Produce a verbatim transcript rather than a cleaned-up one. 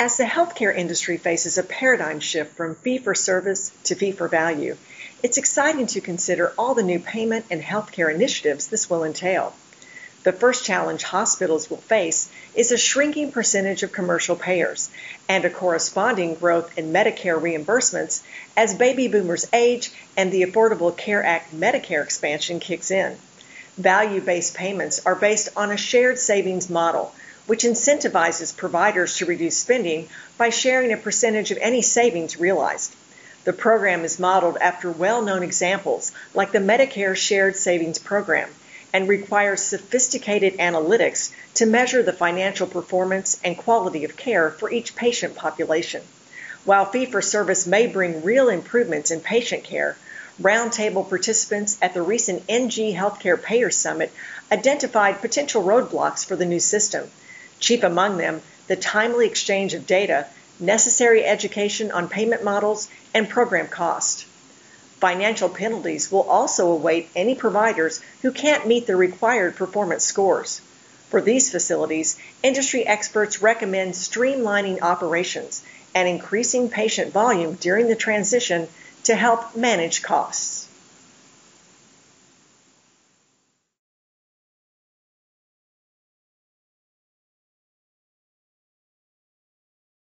As the healthcare industry faces a paradigm shift from fee-for-service to fee-for-value, it's exciting to consider all the new payment and healthcare initiatives this will entail. The first challenge hospitals will face is a shrinking percentage of commercial payers and a corresponding growth in Medicare reimbursements as baby boomers age and the Affordable Care Act Medicare expansion kicks in. Value-based payments are based on a shared savings model, which incentivizes providers to reduce spending by sharing a percentage of any savings realized. The program is modeled after well-known examples like the Medicare Shared Savings Program and requires sophisticated analytics to measure the financial performance and quality of care for each patient population. While fee-for-service may bring real improvements in patient care, roundtable participants at the recent N G Healthcare Payers Summit identified potential roadblocks for the new system. Chief among them, the timely exchange of data, necessary education on payment models, and program cost. Financial penalties will also await any providers who can't meet the required performance scores. For these facilities, industry experts recommend streamlining operations and increasing patient volume during the transition to help manage costs.